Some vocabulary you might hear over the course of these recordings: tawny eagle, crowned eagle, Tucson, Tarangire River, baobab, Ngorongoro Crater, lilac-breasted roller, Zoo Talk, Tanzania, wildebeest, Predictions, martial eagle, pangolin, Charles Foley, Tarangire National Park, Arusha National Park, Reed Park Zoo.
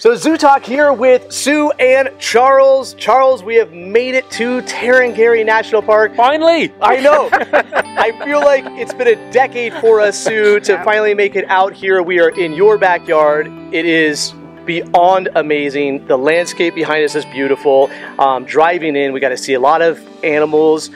So Zoo Talk here with Sue and Charles. Charles, we have made it to Tarangire National Park. Finally! I know. I feel like it's been a decade for us, Sue, to finally make it out here. We are in your backyard. It is beyond amazing. The landscape behind us is beautiful. Driving in, we got to see a lot of animals.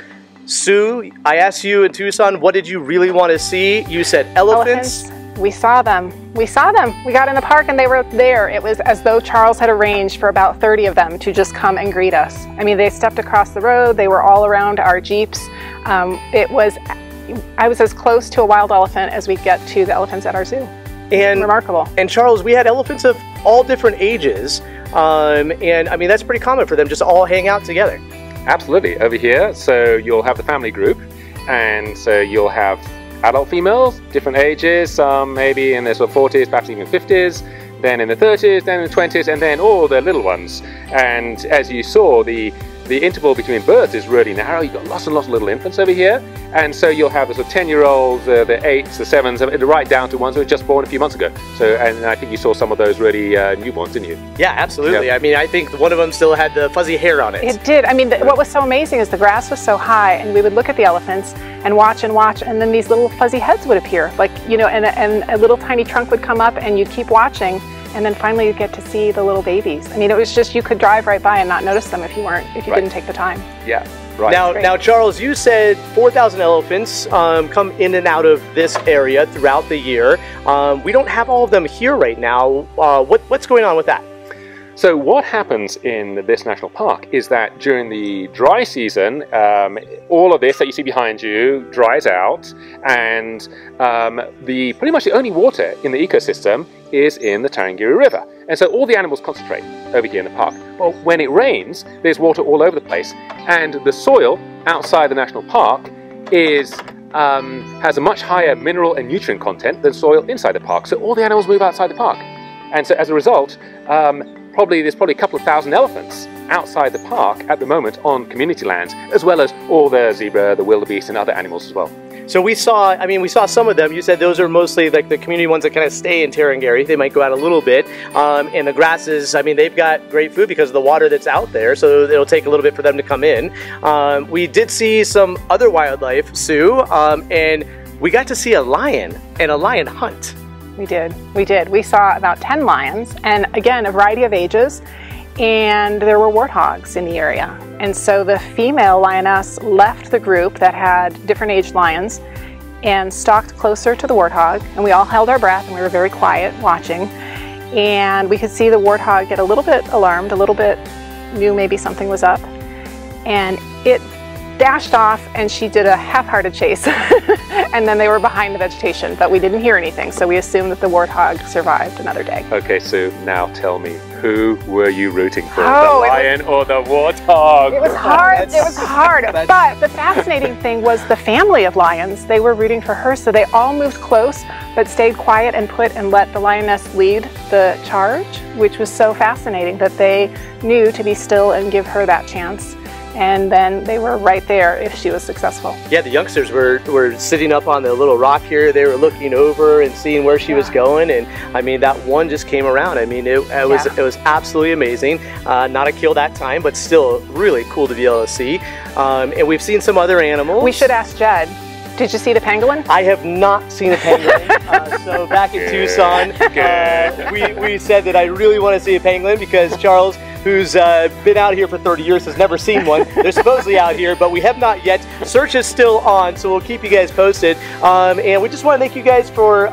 Sue, I asked you in Tucson, what did you really want to see? You said elephants. We saw them. We got in the park and they were there. It was as though Charles had arranged for about 30 of them to just come and greet us. I mean, they stepped across the road. They were all around our Jeeps. I was as close to a wild elephant as we get to the elephants at our zoo. And remarkable. And Charles, we had elephants of all different ages. And I mean, that's pretty common for them, just all hang out together. Absolutely. Over here, so you'll have the family group, and so you'll have adult females, different ages, some maybe in their sort of 40s, perhaps even 50s, then in the 30s, then in the 20s, and then all the little ones. And as you saw, the interval between births is really narrow. You've got lots and lots of little infants over here. And so you'll have the sort of 10-year-olds, the 8s, the 7s, right down to ones who were just born a few months ago. So, and I think you saw some of those really newborns, didn't you? Yeah, absolutely. Yeah. I mean, I think one of them still had the fuzzy hair on it. It did. I mean, what was so amazing is the grass was so high, and we would look at the elephants and watch and watch, and then these little fuzzy heads would appear. Like, you know, and a little tiny trunk would come up, and you'd keep watching. And then finally you get to see the little babies. I mean, it was just, you could drive right by and not notice them if you didn't take the time. Yeah, right. Now Charles, you said 4,000 elephants come in and out of this area throughout the year. We don't have all of them here right now. What's going on with that? So what happens in this national park is that during the dry season, all of this that you see behind you dries out, and pretty much the only water in the ecosystem is in the Tarangire River. And so all the animals concentrate over here in the park. Well, when it rains, there's water all over the place, and the soil outside the national park is has a much higher mineral and nutrient content than soil inside the park. So all the animals move outside the park. And so as a result, there's probably a couple of thousand elephants outside the park at the moment on community lands, as well as all the zebra, the wildebeest, and other animals as well. So we saw some of them. You said those are mostly like the community ones that kind of stay in Tarangire. They might go out a little bit. And the grasses, I mean, they've got great food because of the water that's out there, so it'll take a little bit for them to come in. We did see some other wildlife, Sue, and we got to see a lion and a lion hunt. We did. We saw about 10 lions, and again, a variety of ages, and there were warthogs in the area. And so the female lioness left the group that had different aged lions and stalked closer to the warthog, and we all held our breath, and we were very quiet watching. And we could see the warthog get a little bit alarmed, a little bit knew maybe something was up, and it dashed off, and she did a half-hearted chase and then they were behind the vegetation, but we didn't hear anything, so we assumed that the warthog survived another day. Okay, Sue, now tell me, who were you rooting for, the lion or the warthog? It was hard, but the fascinating thing was the family of lions. They were rooting for her, so they all moved close but stayed quiet and let the lioness lead the charge, which was so fascinating that they knew to be still and give her that chance. And then they were right there if she was successful. Yeah, the youngsters were sitting up on the little rock here. They were looking over and seeing where she was going, and I mean, that one just came around. I mean, it was absolutely amazing. Not a kill that time, but still really cool to be able to see. And we've seen some other animals. We should ask Jed. Did you see the pangolin? I have not seen a pangolin. So back in Tucson, we said that I really want to see a pangolin because Charles, who's been out here for 30 years, has never seen one. They're supposedly out here, but we have not yet. Search is still on, so we'll keep you guys posted. And we just want to thank you guys for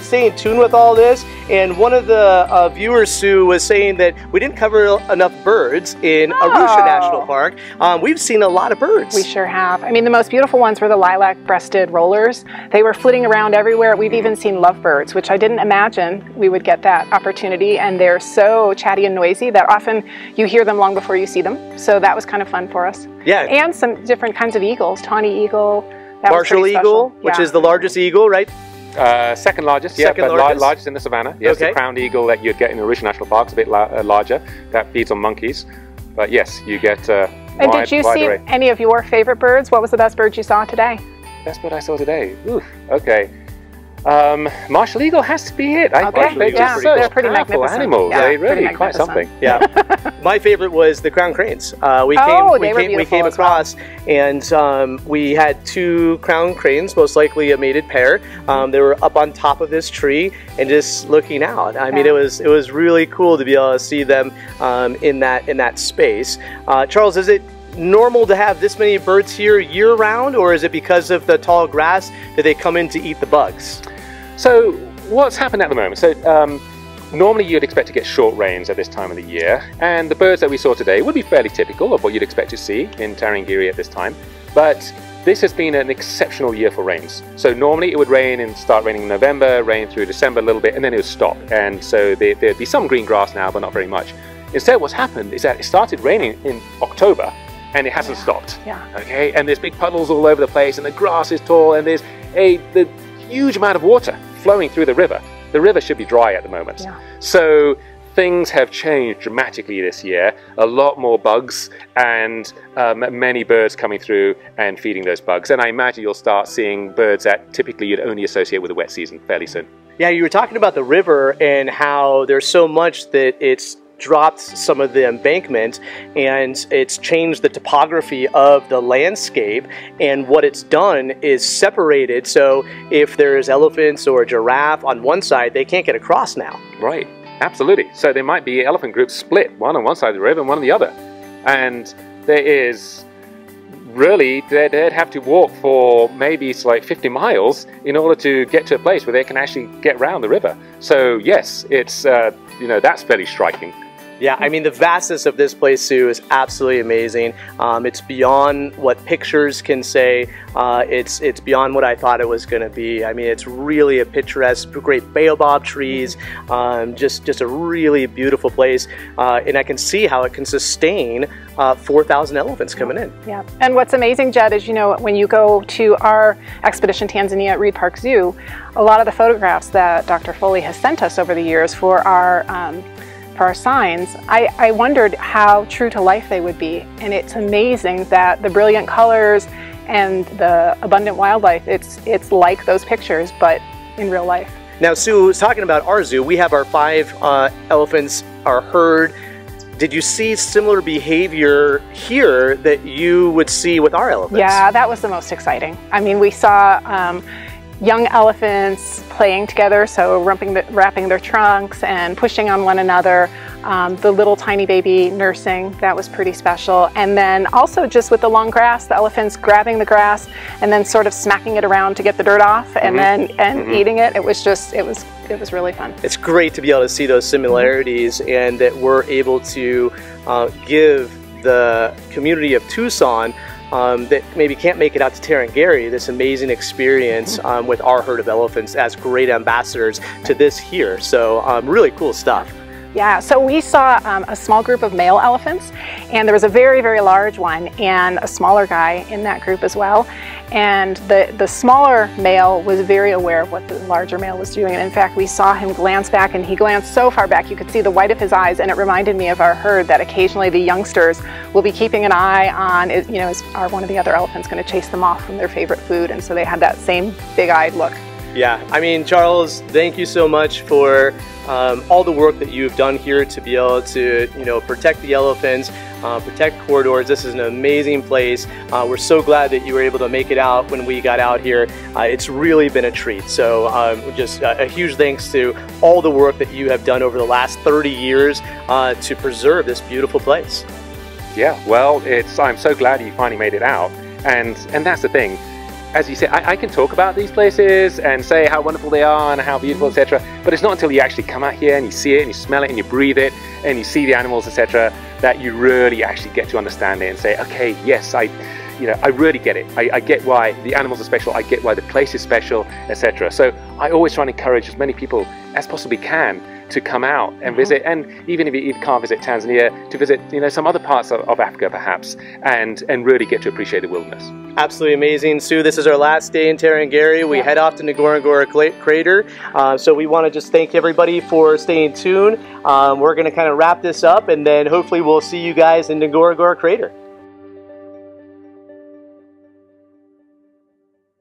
staying tuned with all this. And one of the viewers, Sue, was saying that we didn't cover enough birds in Arusha National Park. We've seen a lot of birds. We sure have. I mean, the most beautiful ones were the lilac-breasted rollers. They were flitting around everywhere. We've even seen lovebirds, which I didn't imagine we would get that opportunity. And they're so chatty and noisy that often you hear them long before you see them, so that was kind of fun for us. Yeah, and some different kinds of eagles, tawny eagle, martial eagle, which is the largest eagle, right? Second largest, largest in the savannah. Yes, okay. The crowned eagle that you'd get in the Arusha National Park is a bit larger. That feeds on monkeys, but yes, you get. And did you see any of your favorite birds? What was the best bird you saw today? Best bird I saw today. Ooh, okay. Martial eagle has to be it. I think they're just such powerful animals. Yeah, they're really quite something. Yeah. My favorite was the crowned cranes. We came across, and we had two crowned cranes, most likely a mated pair. They were up on top of this tree and just looking out. I mean, it was really cool to be able to see them in that space. Charles, is it normal to have this many birds here year-round, or is it because of the tall grass that they come in to eat the bugs? So what's happened at the moment? So normally you'd expect to get short rains at this time of the year, and the birds that we saw today would be fairly typical of what you'd expect to see in Tarangire at this time, but this has been an exceptional year for rains. So normally it would rain and start raining in November, rain through December a little bit, and then it would stop, and so there'd be some green grass now, but not very much. Instead, what's happened is that it started raining in October, and it hasn't stopped. Yeah. Okay, and there's big puddles all over the place, and the grass is tall, and there's the huge amount of water flowing through the river. The river should be dry at the moment. Yeah. So things have changed dramatically this year. A lot more bugs, and many birds coming through and feeding those bugs. And I imagine you'll start seeing birds that typically you'd only associate with a wet season fairly soon. Yeah, you were talking about the river and how there's so much that it's dropped some of the embankment, and it's changed the topography of the landscape, and what it's done is separated, so if there's elephants or a giraffe on one side, they can't get across now. Right, absolutely. So there might be elephant groups split, one on one side of the river and one on the other, and there is really, they'd have to walk for maybe it's like 50 miles in order to get to a place where they can actually get round the river. So yes, it's you know, that's fairly striking. Yeah, I mean, the vastness of this place, Sue, is absolutely amazing. It's beyond what pictures can say. It's beyond what I thought it was going to be. I mean, it's really a picturesque, great baobab trees, just a really beautiful place. And I can see how it can sustain 4,000 elephants coming in. Yeah, and what's amazing, Jed, is, you know, when you go to our expedition Tanzania at Reed Park Zoo, a lot of the photographs that Dr. Foley has sent us over the years for our signs, I wondered how true to life they would be, and it's amazing that the brilliant colors and the abundant wildlife, it's like those pictures, but in real life. Now, Sue was talking about our zoo. We have our 5 elephants, our herd. Did you see similar behavior here that you would see with our elephants? Yeah, that was the most exciting. I mean, we saw young elephants playing together, so wrapping their trunks and pushing on one another, the little tiny baby nursing, that was pretty special. And then also just with the long grass, the elephants grabbing the grass and then sort of smacking it around to get the dirt off, and then eating it. It was really fun. It's great to be able to see those similarities, and that we're able to give the community of Tucson that maybe can't make it out to Tarangire, this amazing experience with our herd of elephants as great ambassadors to this here. So really cool stuff. Yeah, so we saw a small group of male elephants, and there was a very, very large one and a smaller guy in that group as well. And the smaller male was very aware of what the larger male was doing. And in fact, we saw him glance back, and he glanced so far back you could see the white of his eyes, and it reminded me of our herd that occasionally the youngsters will be keeping an eye on, you know, are one of the other elephants going to chase them off from their favorite food? And so they had that same big-eyed look. Yeah, I mean, Charles, thank you so much for all the work that you've done here to be able to, you know, protect the elephants, protect corridors. This is an amazing place. We're so glad that you were able to make it out when we got out here. It's really been a treat. So just a huge thanks to all the work that you have done over the last 30 years to preserve this beautiful place. Yeah, well, I'm so glad you finally made it out. And that's the thing. As you say, I can talk about these places and say how wonderful they are and how beautiful, etc. But it's not until you actually come out here and you see it and you smell it and you breathe it and you see the animals, etc., that you really actually get to understand it and say, okay, yes, I really get it. I get why the animals are special. I get why the place is special, etc. So I always try and encourage as many people as possibly can to come out and visit, and even if you can't visit Tanzania, to visit, you know, some other parts of Africa perhaps, and really get to appreciate the wilderness. Absolutely amazing, Sue. This is our last day in Tarangire. We head off to Ngorongoro Crater, so we want to just thank everybody for staying tuned. We're going to kind of wrap this up, and then hopefully we'll see you guys in Ngorongoro Crater.